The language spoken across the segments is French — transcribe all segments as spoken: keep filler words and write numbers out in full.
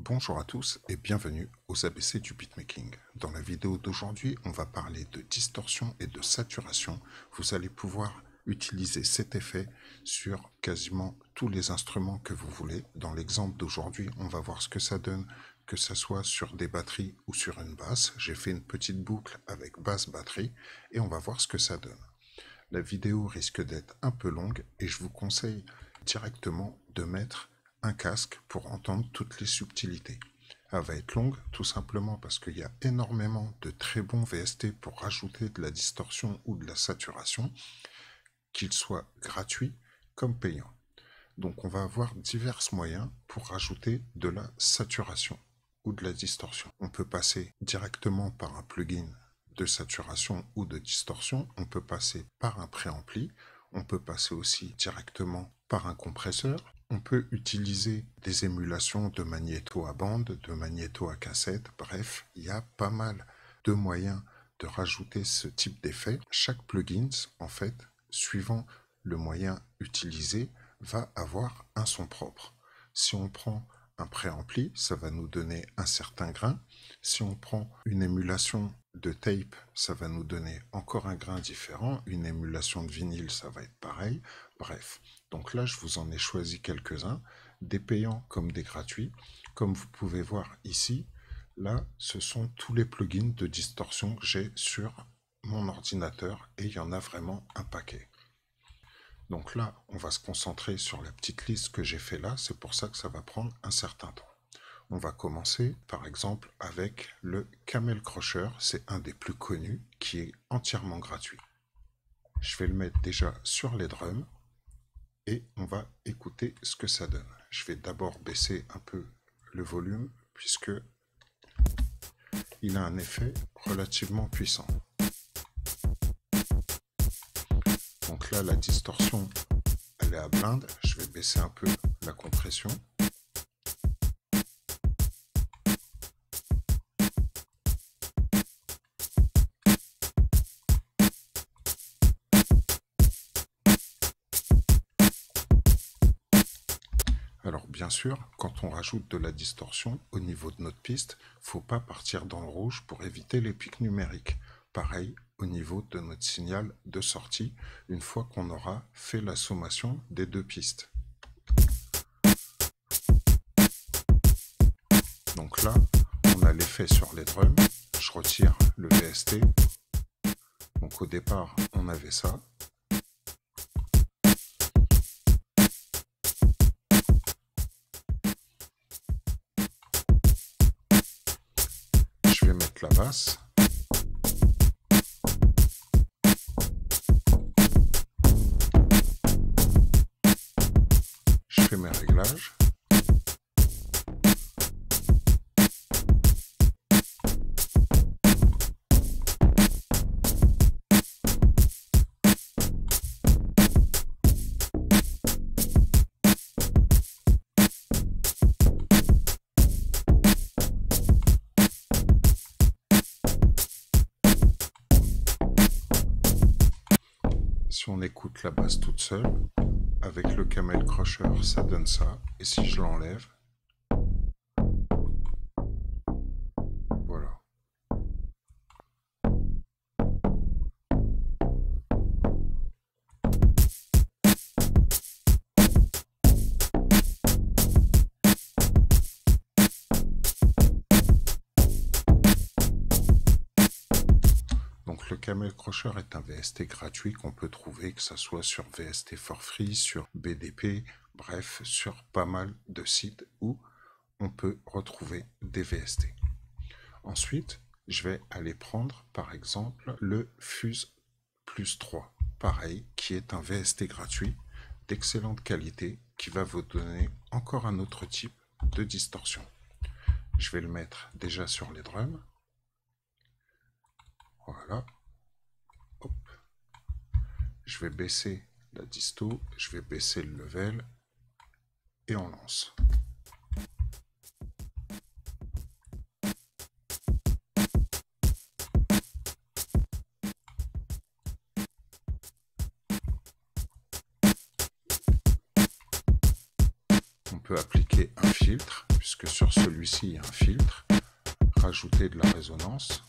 Bonjour à tous et bienvenue aux A B C du beatmaking. Dans la vidéo d'aujourd'hui, on va parler de distorsion et de saturation. Vous allez pouvoir utiliser cet effet sur quasiment tous les instruments que vous voulez. Dans l'exemple d'aujourd'hui, on va voir ce que ça donne, que ça soit sur des batteries ou sur une basse. J'ai fait une petite boucle avec basse-batterie et on va voir ce que ça donne. La vidéo risque d'être un peu longue et je vous conseille directement de mettre un casque pour entendre toutes les subtilités. Elle va être longue tout simplement parce qu'il y a énormément de très bons V S T pour rajouter de la distorsion ou de la saturation, qu'ils soient gratuits comme payants. Donc on va avoir divers moyens pour rajouter de la saturation ou de la distorsion. On peut passer directement par un plugin de saturation ou de distorsion, on peut passer par un préampli, on peut passer aussi directement par un compresseur. On peut utiliser des émulations de magnéto à bande, de magnéto à cassette, bref, il y a pas mal de moyens de rajouter ce type d'effet. Chaque plugin, en fait, suivant le moyen utilisé, va avoir un son propre. Si on prend un préampli, ça va nous donner un certain grain. Si on prend une émulation de tape, ça va nous donner encore un grain différent. Une émulation de vinyle, ça va être pareil. Bref, donc là, je vous en ai choisi quelques-uns, des payants comme des gratuits. Comme vous pouvez voir ici, là, ce sont tous les plugins de distorsion que j'ai sur mon ordinateur et il y en a vraiment un paquet. Donc là, on va se concentrer sur la petite liste que j'ai fait là. C'est pour ça que ça va prendre un certain temps. On va commencer par exemple avec le Camel Crusher, c'est un des plus connus qui est entièrement gratuit. Je vais le mettre déjà sur les drums et on va écouter ce que ça donne. Je vais d'abord baisser un peu le volume puisque il a un effet relativement puissant. Donc là la distorsion elle est à blinde, je vais baisser un peu la compression. Bien sûr, quand on rajoute de la distorsion au niveau de notre piste, faut pas partir dans le rouge pour éviter les pics numériques. Pareil au niveau de notre signal de sortie, une fois qu'on aura fait la sommation des deux pistes. Donc là, on a l'effet sur les drums. Je retire le V S T. Donc au départ, on avait ça. La basse. Je fais mes réglages. On écoute la basse toute seule, avec le Camel Crusher ça donne ça, et si je l'enlève, voilà. Donc le Camel Crusher est un V S T gratuit qu'on peut trouver, que ce soit sur V S T for Free, sur B D P, bref, sur pas mal de sites où on peut retrouver des V S T. Ensuite, je vais aller prendre par exemple le Fuse Plus trois, pareil, qui est un V S T gratuit d'excellente qualité qui va vous donner encore un autre type de distorsion. Je vais le mettre déjà sur les drums. Voilà, hop, je vais baisser la disto, je vais baisser le level et on lance. On peut appliquer un filtre. puisque sur celui-ci il y a un filtre, rajouter de la résonance.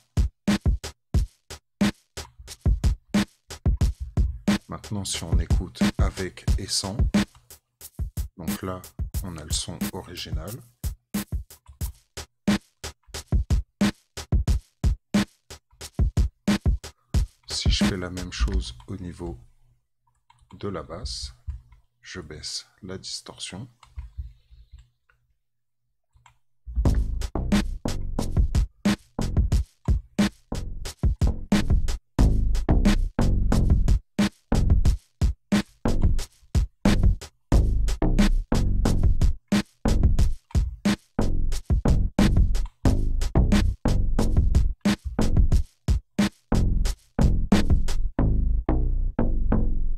Maintenant, si on écoute avec et sans, donc là on a le son original. Si je fais la même chose au niveau de la basse, je baisse la distorsion.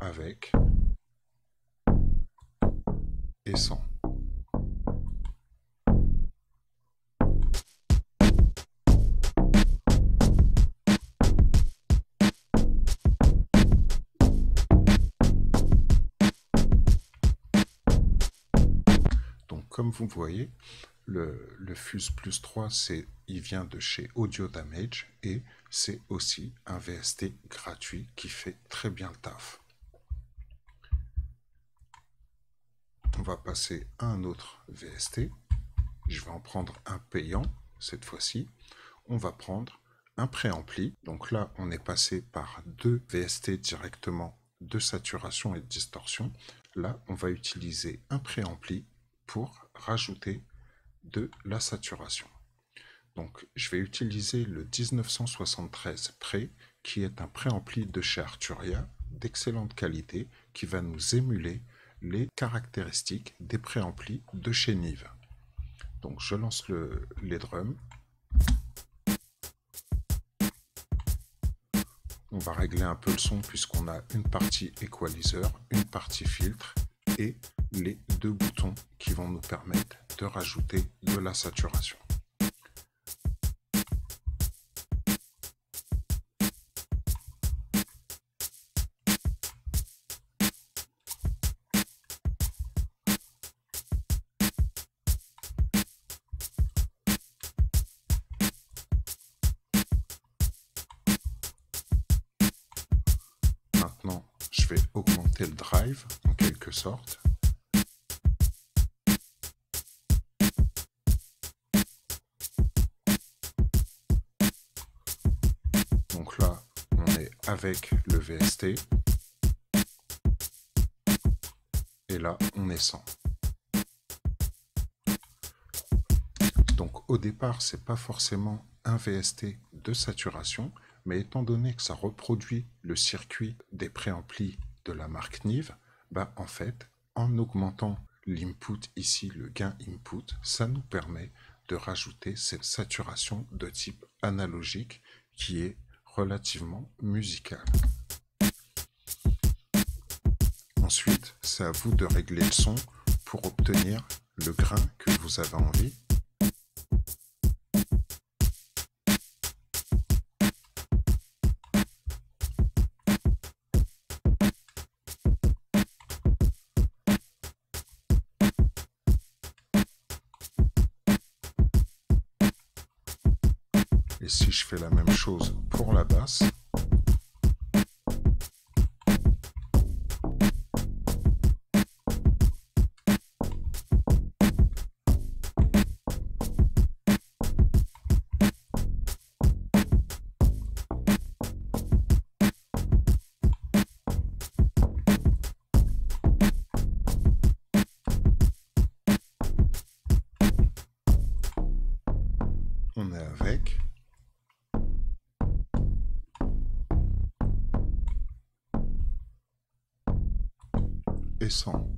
Avec et sans. Donc comme vous voyez, le, le Fuse Plus trois, c'est, il vient de chez Audio Damage et c'est aussi un V S T gratuit qui fait très bien le taf. On va passer à un autre V S T. Je vais en prendre un payant cette fois-ci. On va prendre un préampli. Donc là, on est passé par deux V S T directement de saturation et de distorsion. Là, on va utiliser un préampli pour rajouter de la saturation. Donc, je vais utiliser le mille neuf cent soixante-treize pré, qui est un préampli de chez Arturia d'excellente qualité qui va nous émuler les caractéristiques des préamplis de chez Neve. Donc je lance le, les drums. On va régler un peu le son puisqu'on a une partie equalizer, une partie filtre et les deux boutons qui vont nous permettre de rajouter de la saturation. Maintenant, je vais augmenter le drive en quelque sorte. Donc là, on est avec le V S T. Et là, on est sans. Donc au départ, c'est pas forcément un V S T de saturation, mais étant donné que ça reproduit le circuit des préamplis de la marque Neve, bah en fait, en augmentant l'input ici, le gain input, ça nous permet de rajouter cette saturation de type analogique qui est relativement musicale. Ensuite, c'est à vous de régler le son pour obtenir le grain que vous avez envie. Et si je fais la même chose pour la basse, on est avec. Et sans.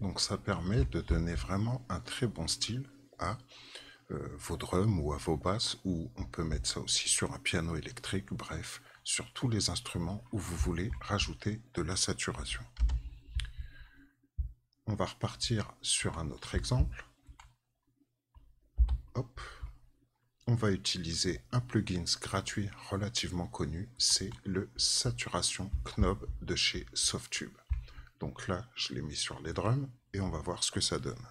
Donc ça permet de donner vraiment un très bon style à vos drums ou à vos basses, ou on peut mettre ça aussi sur un piano électrique, bref, sur tous les instruments où vous voulez rajouter de la saturation. On va repartir sur un autre exemple. Hop. On va utiliser un plugin gratuit relativement connu, c'est le Saturation Knob de chez Softube. Donc là, je l'ai mis sur les drums et on va voir ce que ça donne.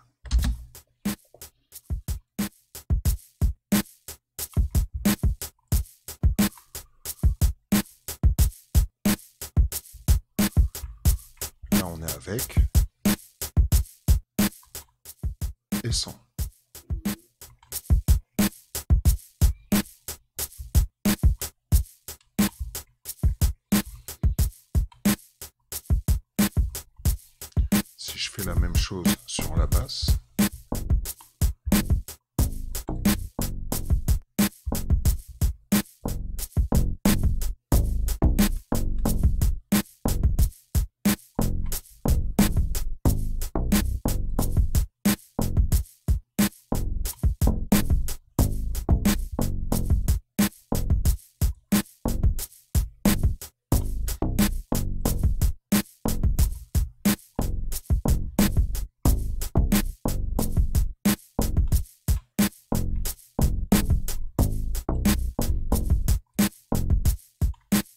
Là, on est avec et sans. Je fais la même chose sur la basse. De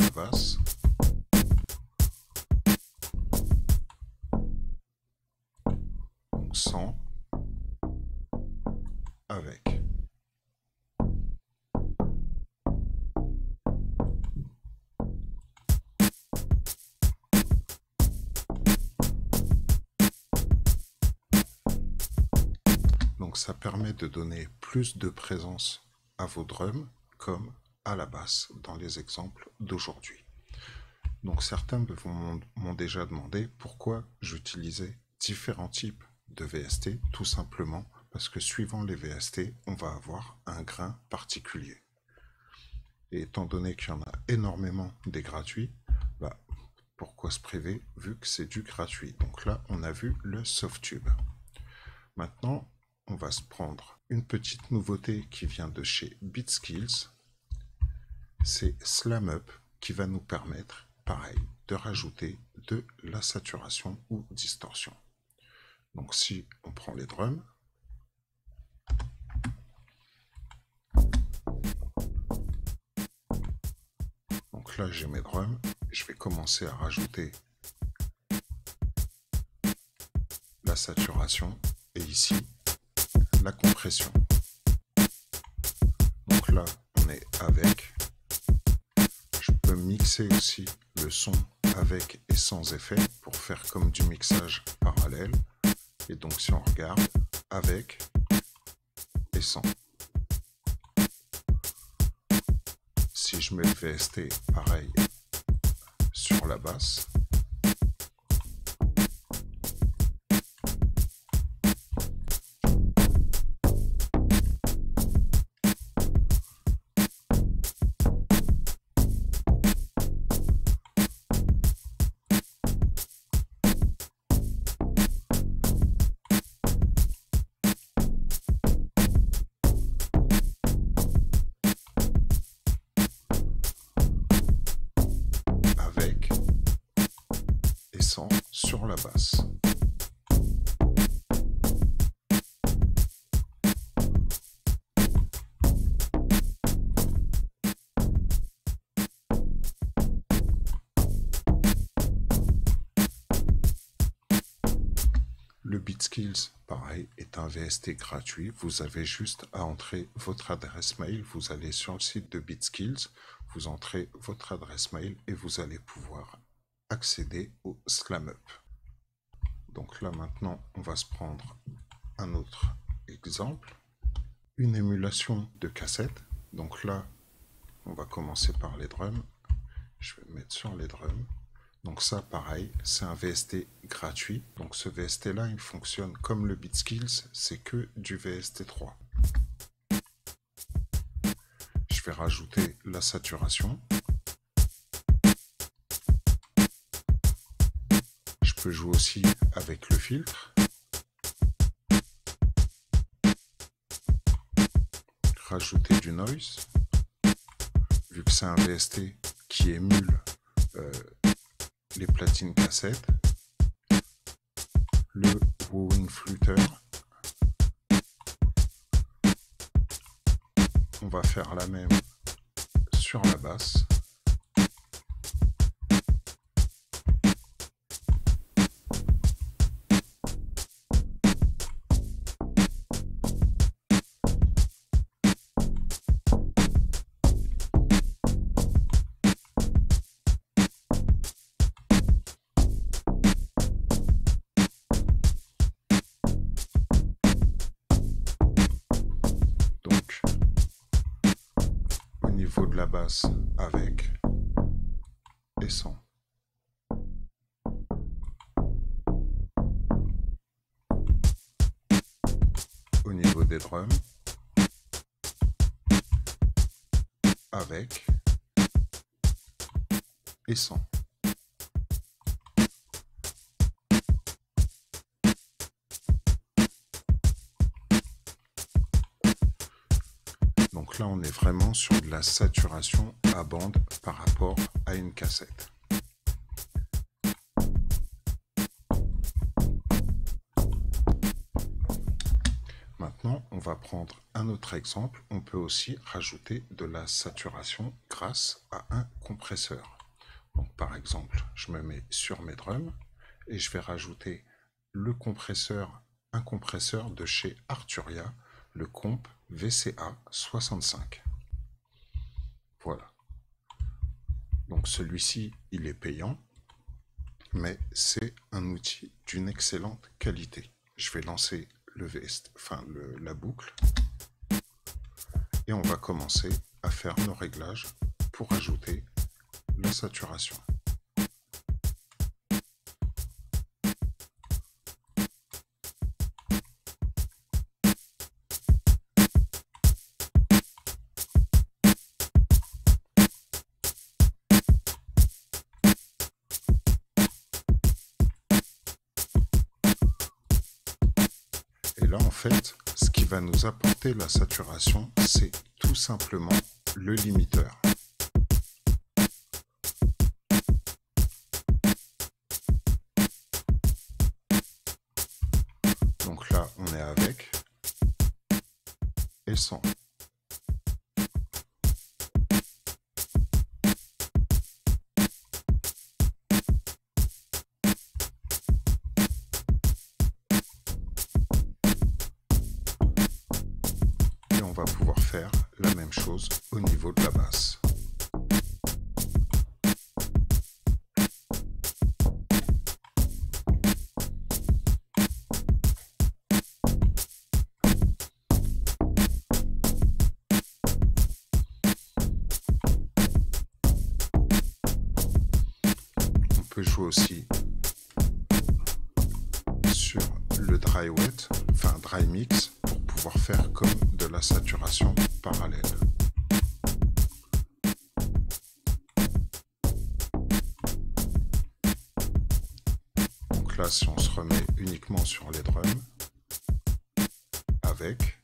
la basse. Donc sans. Avec. Donc ça permet de donner plus de présence à vos drums comme à la basse dans les exemples d'aujourd'hui. Donc certains m'ont déjà demandé pourquoi j'utilisais différents types de V S T, tout simplement parce que suivant les V S T, on va avoir un grain particulier. Et étant donné qu'il y en a énormément des gratuits, bah, pourquoi se priver vu que c'est du gratuit. Donc là, on a vu le Softube. Maintenant, on va se prendre une petite nouveauté qui vient de chez BeatSkillz. C'est SlamUp qui va nous permettre, pareil, de rajouter de la saturation ou distorsion. Donc si on prend les drums, donc là j'ai mes drums, je vais commencer à rajouter la saturation et ici la compression. Donc là on est avec. Mixer aussi le son avec et sans effet pour faire comme du mixage parallèle. Et donc si on regarde, avec et sans. Si je mets le V S T pareil sur la basse. Sur la basse. Le BeatSkillz, pareil, est un V S T gratuit. Vous avez juste à entrer votre adresse mail. Vous allez sur le site de BeatSkillz, vous entrez votre adresse mail et vous allez pouvoir accéder au SlamUp. Donc là maintenant on va se prendre un autre exemple, une émulation de cassette. Donc là on va commencer par les drums, je vais mettre sur les drums. Donc ça pareil, c'est un V S T gratuit. Donc ce V S T là il fonctionne comme le BeatSkillz, c'est que du V S T trois. Je vais rajouter la saturation. peut jouer aussi avec le filtre. Rajouter du noise. Vu que c'est un V S T qui émule euh, les platines cassettes. Le Wowing Flutter. On va faire la même sur la basse. De la basse avec et sans. Au niveau des drums avec et sans. Là, on est vraiment sur de la saturation à bande par rapport à une cassette. Maintenant, on va prendre un autre exemple. On peut aussi rajouter de la saturation grâce à un compresseur. Donc, par exemple, je me mets sur mes drums et je vais rajouter le compresseur, un compresseur de chez Arturia, le comp V C A soixante-cinq. Voilà. Donc celui-ci, il est payant, mais c'est un outil d'une excellente qualité. Je vais lancer le V S T, enfin le, la boucle, et on va commencer à faire nos réglages pour ajouter la saturation. Ce qui va nous apporter la saturation, c'est tout simplement le limiteur. Donc là, on est avec et sans. Au niveau de la basse. On peut jouer aussi sur le dry wet, enfin dry mix, pour pouvoir faire comme de la saturation parallèle. Là, si on se remet uniquement sur les drums, avec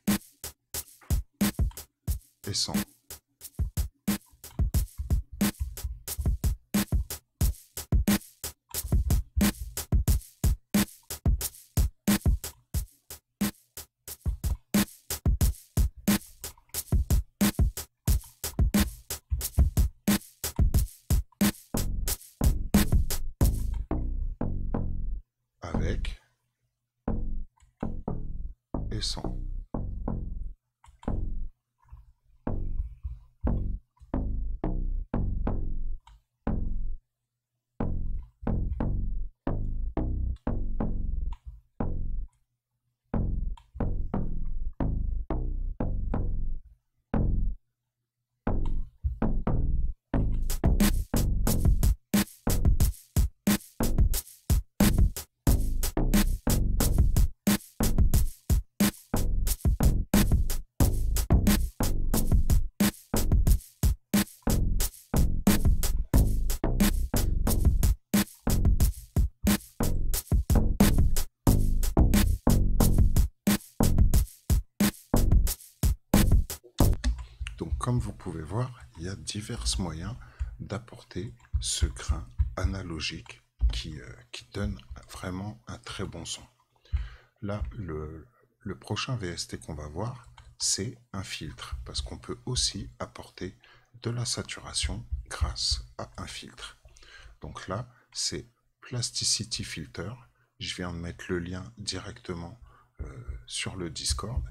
et sans. Donc comme vous pouvez voir, il y a divers moyens d'apporter ce grain analogique qui, euh, qui donne vraiment un très bon son. Là, le, le prochain V S T qu'on va voir, c'est un filtre, parce qu'on peut aussi apporter de la saturation grâce à un filtre. Donc là, c'est Plasticity Filter. Je viens de mettre le lien directement euh, sur le Discord.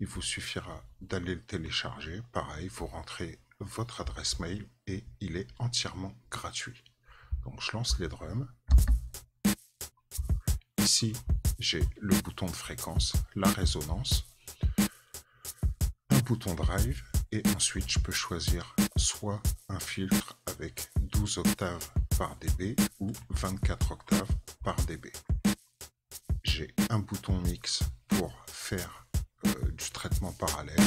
Il vous suffira d'aller le télécharger. Pareil, vous rentrez votre adresse mail et il est entièrement gratuit. Donc je lance les drums. Ici, j'ai le bouton de fréquence, la résonance, un bouton drive et ensuite je peux choisir soit un filtre avec douze octaves par dB ou vingt-quatre octaves par dB. J'ai un bouton mix pour faire euh, du traitement parallèle.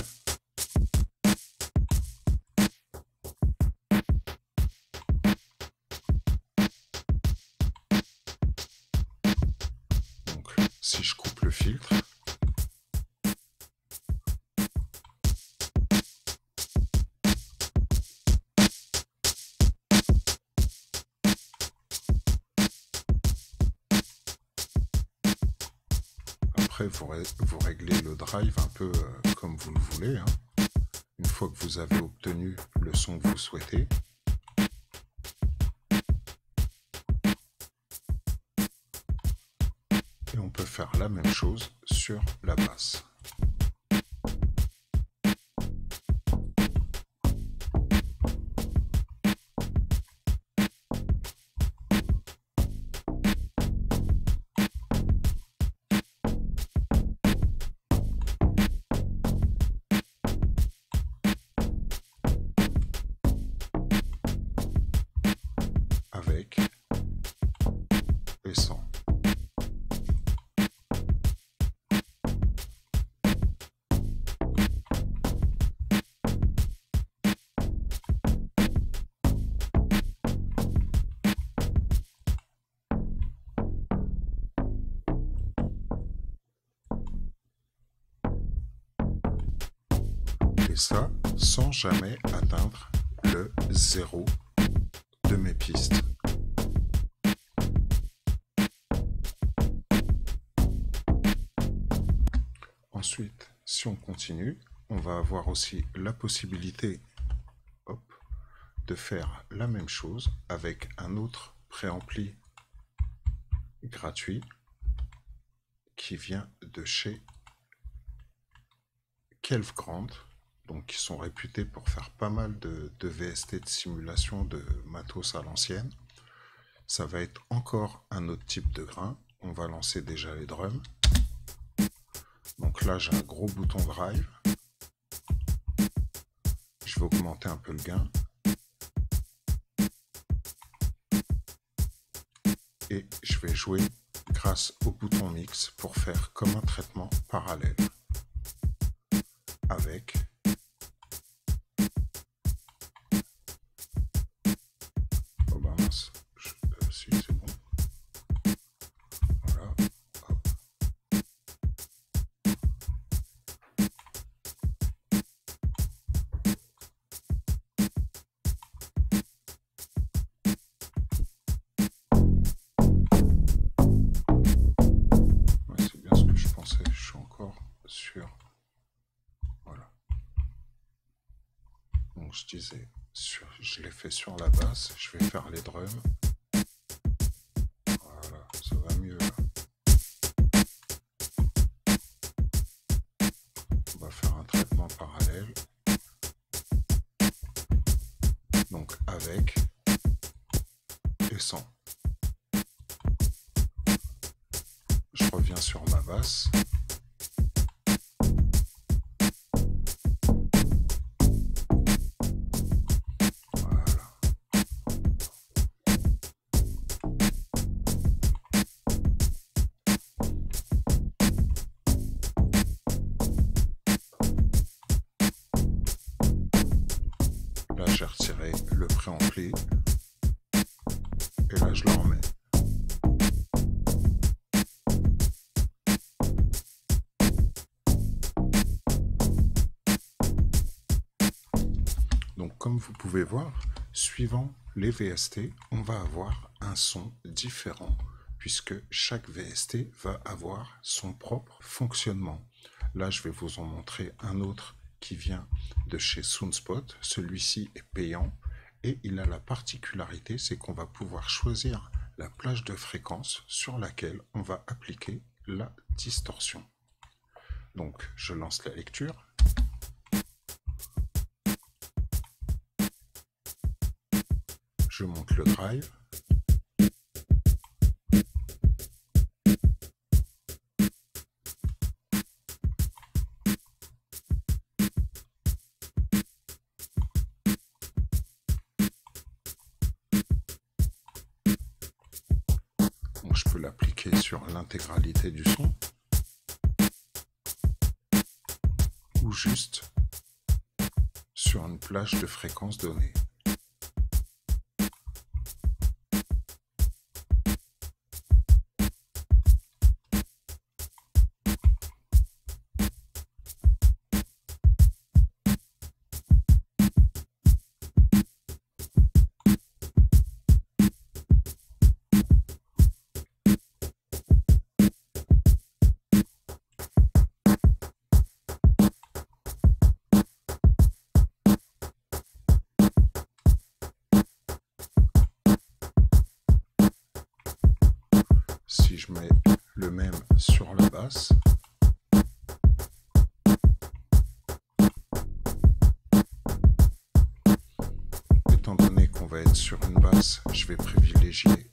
Donc si je coupe le filtre, vous, ré vous réglez le drive un peu euh, comme vous le voulez, hein. Une fois que vous avez obtenu le son que vous souhaitez. Et on peut faire la même chose sur la basse. Ça sans jamais atteindre le zéro de mes pistes. Ensuite, si on continue, on va avoir aussi la possibilité hop, de faire la même chose avec un autre préampli gratuit qui vient de chez Klevgrand. Donc qui sont réputés pour faire pas mal de, de V S T de simulation de matos à l'ancienne. Ça va être encore un autre type de grain. On va lancer déjà les drums. Donc là, j'ai un gros bouton drive. Je vais augmenter un peu le gain. Et je vais jouer grâce au bouton mix pour faire comme un traitement parallèle. Avec... je disais, sur, je l'ai fait sur la basse, je vais faire les drums. Voilà, ça va mieux là. On va faire un traitement parallèle. Donc avec et sans. Je reviens sur ma basse. J'ai retiré le préampli et là je le remets. comme vous pouvez voir, suivant les V S T, on va avoir un son différent, puisque chaque V S T va avoir son propre fonctionnement. Là, je vais vous en montrer un autre qui vient de chez Soundspot. Celui-ci est payant et il a la particularité, c'est qu'on va pouvoir choisir la plage de fréquence sur laquelle on va appliquer la distorsion. Donc, je lance la lecture. Je monte le drive. Bon, je peux l'appliquer sur l'intégralité du son ou juste sur une plage de fréquence donnée. Je mets le même sur la basse. Étant donné qu'on va être sur une basse, je vais privilégier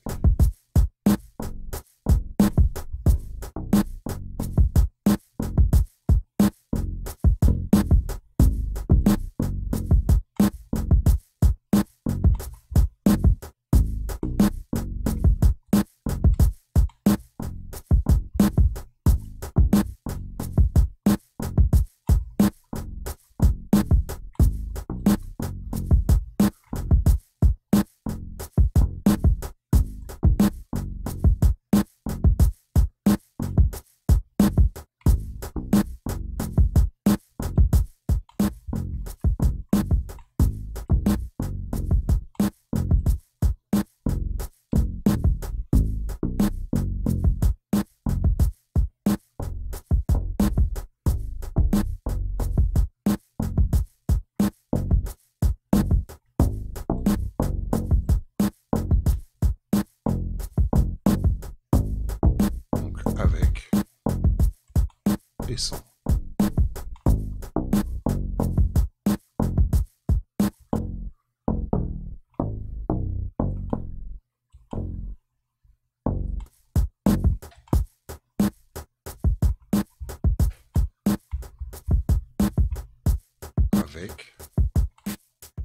avec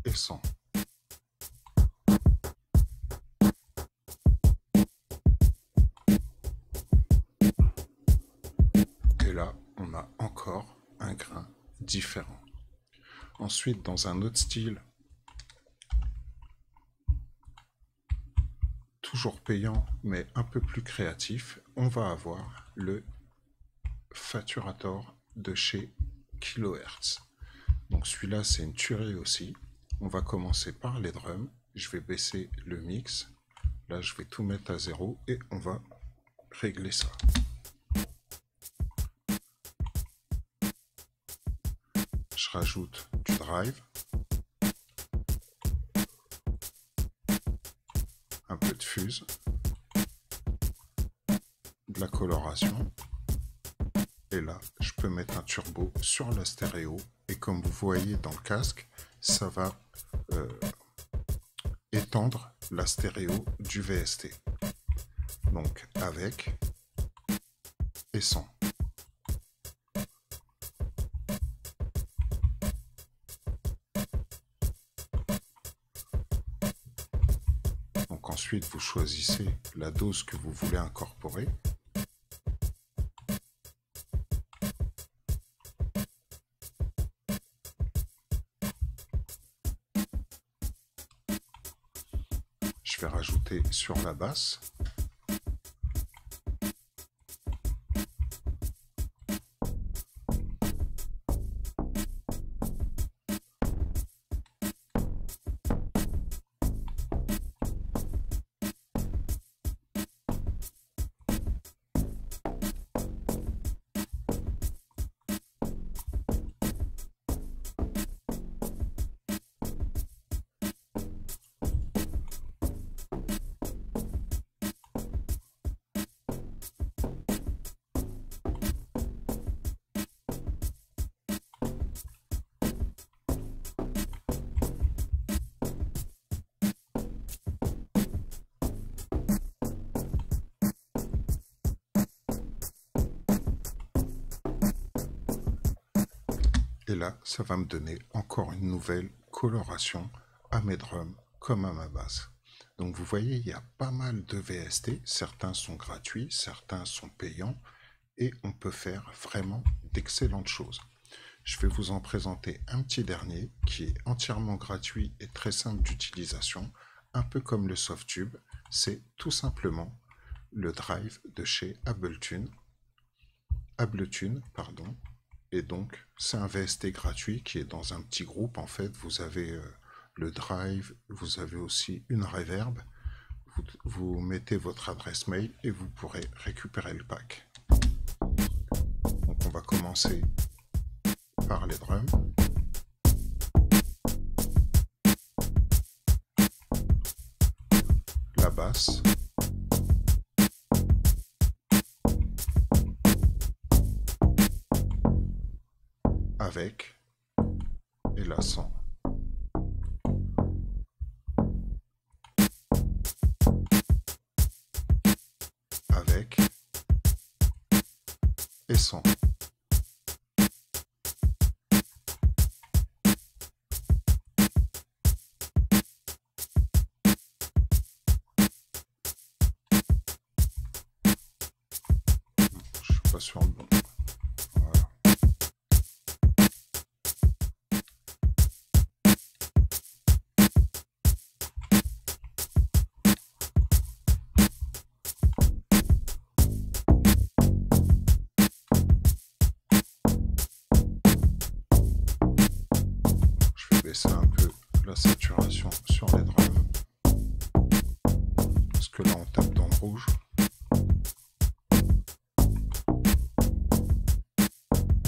et sans. Avec et sans. Différent. Ensuite, dans un autre style, toujours payant mais un peu plus créatif, on va avoir le Faturator de chez Kilohearts. Donc celui-là, c'est une tuerie aussi. On va commencer par les drums. Je vais baisser le mix. Là, je vais tout mettre à zéro et on va régler ça. Je rajoute du drive, un peu de fuse, de la coloration, et là je peux mettre un turbo sur la stéréo, et comme vous voyez dans le casque, ça va euh, étendre la stéréo du V S T, donc avec et sans. Ensuite, vous choisissez la dose que vous voulez incorporer. Je vais rajouter sur la basse. Et là, ça va me donner encore une nouvelle coloration à mes drums comme à ma basse. Donc vous voyez, il y a pas mal de V S T. Certains sont gratuits, certains sont payants. Et on peut faire vraiment d'excellentes choses. Je vais vous en présenter un petit dernier qui est entièrement gratuit et très simple d'utilisation. Un peu comme le Softube, c'est tout simplement le drive de chez Ableton. Ableton, pardon. Et donc, c'est un V S T gratuit qui est dans un petit groupe. En fait, vous avez euh, le drive, vous avez aussi une reverb. Vous, vous mettez votre adresse mail et vous pourrez récupérer le pack. Donc, on va commencer par les drums. La basse. Avec et la sans. Avec et sans. Je suis pas sûr le bon. C'est un peu la saturation sur les drums parce que là on tape dans le rouge.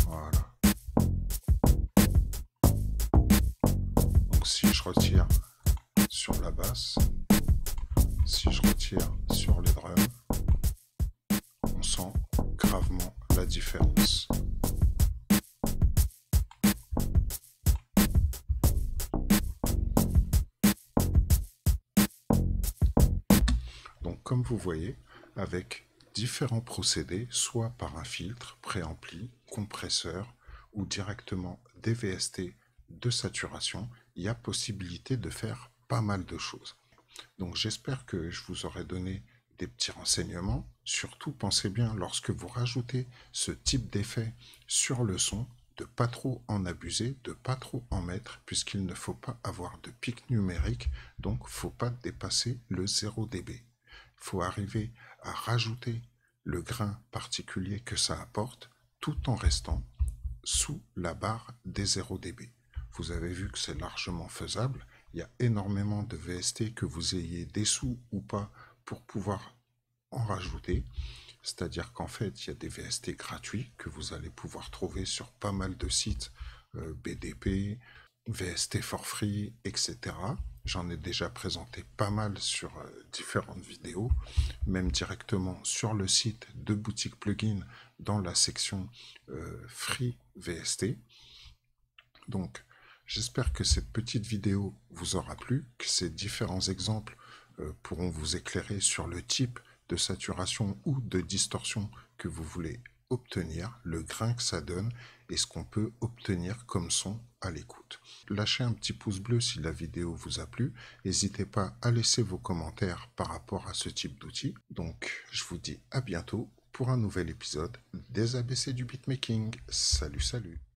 Voilà, donc si je retire sur la basse, si je retire sur les drums, on sent gravement la différence. Comme vous voyez, avec différents procédés, soit par un filtre, préampli, compresseur ou directement des V S T de saturation, il y a possibilité de faire pas mal de choses. Donc j'espère que je vous aurai donné des petits renseignements. Surtout pensez bien, lorsque vous rajoutez ce type d'effet sur le son, de pas trop en abuser, de pas trop en mettre, puisqu'il ne faut pas avoir de pic numérique, donc faut pas dépasser le zéro décibels. Il faut arriver à rajouter le grain particulier que ça apporte tout en restant sous la barre des zéro décibels. Vous avez vu que c'est largement faisable. Il y a énormément de V S T que vous ayez des sous ou pas pour pouvoir en rajouter. C'est-à-dire qu'en fait, il y a des V S T gratuits que vous allez pouvoir trouver sur pas mal de sites euh, B D P, V S T for free, et cetera. J'en ai déjà présenté pas mal sur euh, différentes vidéos, même directement sur le site de Boutique Plugin dans la section euh, Free V S T. Donc, j'espère que cette petite vidéo vous aura plu, que ces différents exemples euh, pourront vous éclairer sur le type de saturation ou de distorsion que vous voulez obtenir, le grain que ça donne et ce qu'on peut obtenir comme son à l'écoute. Lâchez un petit pouce bleu si la vidéo vous a plu. N'hésitez pas à laisser vos commentaires par rapport à ce type d'outils. Donc, je vous dis à bientôt pour un nouvel épisode des A B C du beatmaking. Salut, salut!